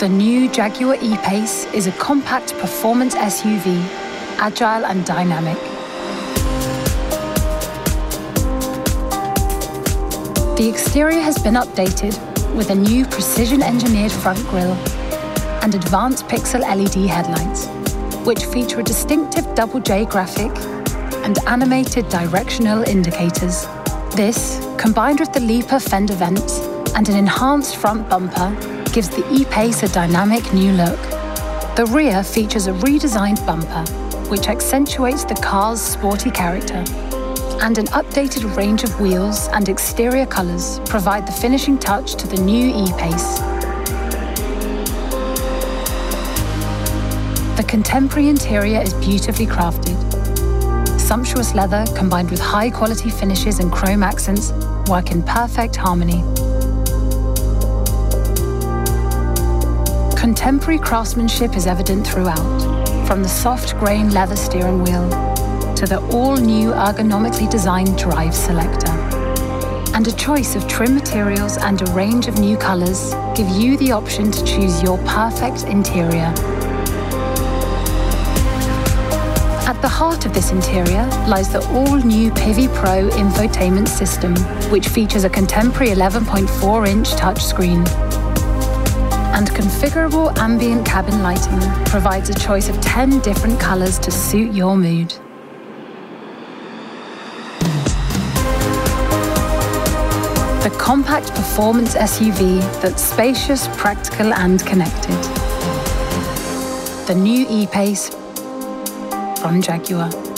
The new Jaguar E-Pace is a compact performance SUV, agile and dynamic. The exterior has been updated with a new precision-engineered front grille and advanced pixel LED headlights, which feature a distinctive double J graphic and animated directional indicators. This, combined with the Lipa fender vents and an enhanced front bumper, gives the E-Pace a dynamic new look. The rear features a redesigned bumper, which accentuates the car's sporty character, and an updated range of wheels and exterior colors provide the finishing touch to the new E-Pace. The contemporary interior is beautifully crafted. Sumptuous leather combined with high-quality finishes and chrome accents work in perfect harmony. Contemporary craftsmanship is evident throughout, from the soft grain leather steering wheel to the all-new ergonomically designed drive selector. And a choice of trim materials and a range of new colors give you the option to choose your perfect interior. At the heart of this interior lies the all-new Pivi Pro infotainment system, which features a contemporary 11.4-inch touchscreen. And configurable ambient cabin lighting provides a choice of 10 different colors to suit your mood. The compact performance SUV that's spacious, practical, and connected. The new E-Pace from Jaguar.